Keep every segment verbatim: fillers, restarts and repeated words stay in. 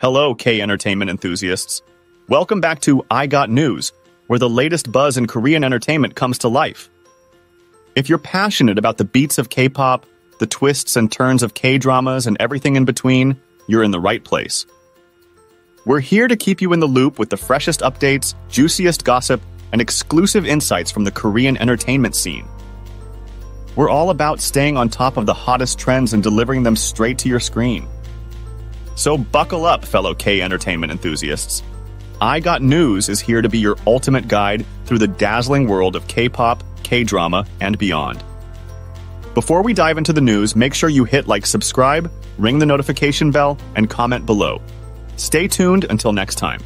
Hello, K entertainment enthusiasts. Welcome back to I Got News, where the latest buzz in Korean entertainment comes to life. If you're passionate about the beats of K-pop, the twists and turns of K-dramas, and everything in between, you're in the right place. We're here to keep you in the loop with the freshest updates, juiciest gossip, and exclusive insights from the Korean entertainment scene. We're all about staying on top of the hottest trends and delivering them straight to your screen. So buckle up, fellow K entertainment enthusiasts. I Got News is here to be your ultimate guide through the dazzling world of K-pop, K-drama, and beyond. Before we dive into the news, make sure you hit like, subscribe, ring the notification bell, and comment below. Stay tuned until next time.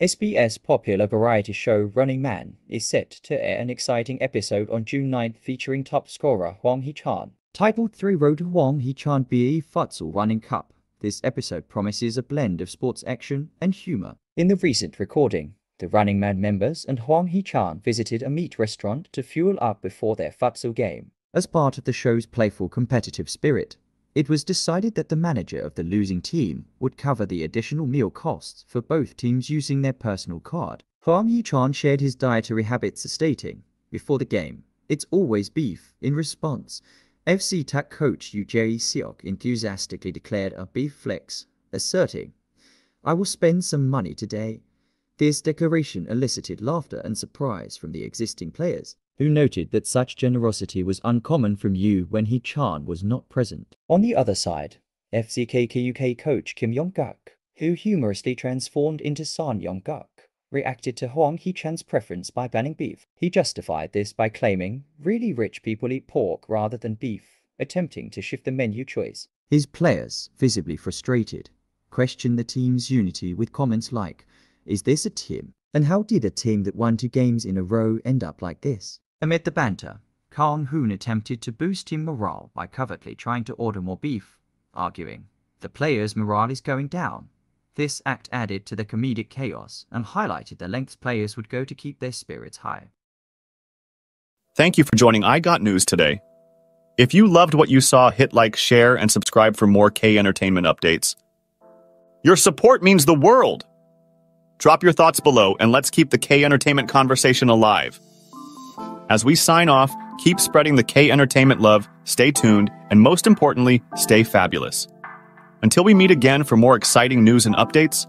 S B S popular variety show Running Man is set to air an exciting episode on June ninth featuring top scorer Hwang Hee-chan. Titled three road to Hwang Hee-chan B E Futsal Running Cup, this episode promises a blend of sports action and humor. In the recent recording, the Running Man members and Hwang Hee-chan visited a meat restaurant to fuel up before their futsal game. As part of the show's playful competitive spirit, it was decided that the manager of the losing team would cover the additional meal costs for both teams using their personal card. Hwang Hee-chan shared his dietary habits, stating, "Before the game, it's always beef." In response, F C T A C coach Yu Jae-seok enthusiastically declared a beef flex, asserting, "I will spend some money today." This declaration elicited laughter and surprise from the existing players, who noted that such generosity was uncommon from Yu when Hee-chan was not present. On the other side, F C K K U K coach Kim Yong-guk, who humorously transformed into San Yong-guk, reacted to Hwang Hee-chan's preference by banning beef. He justified this by claiming, "Really rich people eat pork rather than beef," attempting to shift the menu choice. His players, visibly frustrated, questioned the team's unity with comments like, "Is this a team? And how did a team that won two games in a row end up like this?" Amid the banter, Kang Hoon attempted to boost team morale by covertly trying to order more beef, arguing, "The players' morale is going down." This act added to the comedic chaos and highlighted the lengths players would go to keep their spirits high. Thank you for joining I Got News today. If you loved what you saw, hit like, share, and subscribe for more K entertainment updates. Your support means the world! Drop your thoughts below and let's keep the K entertainment conversation alive. As we sign off, keep spreading the K entertainment love, stay tuned, and most importantly, stay fabulous. Until we meet again for more exciting news and updates,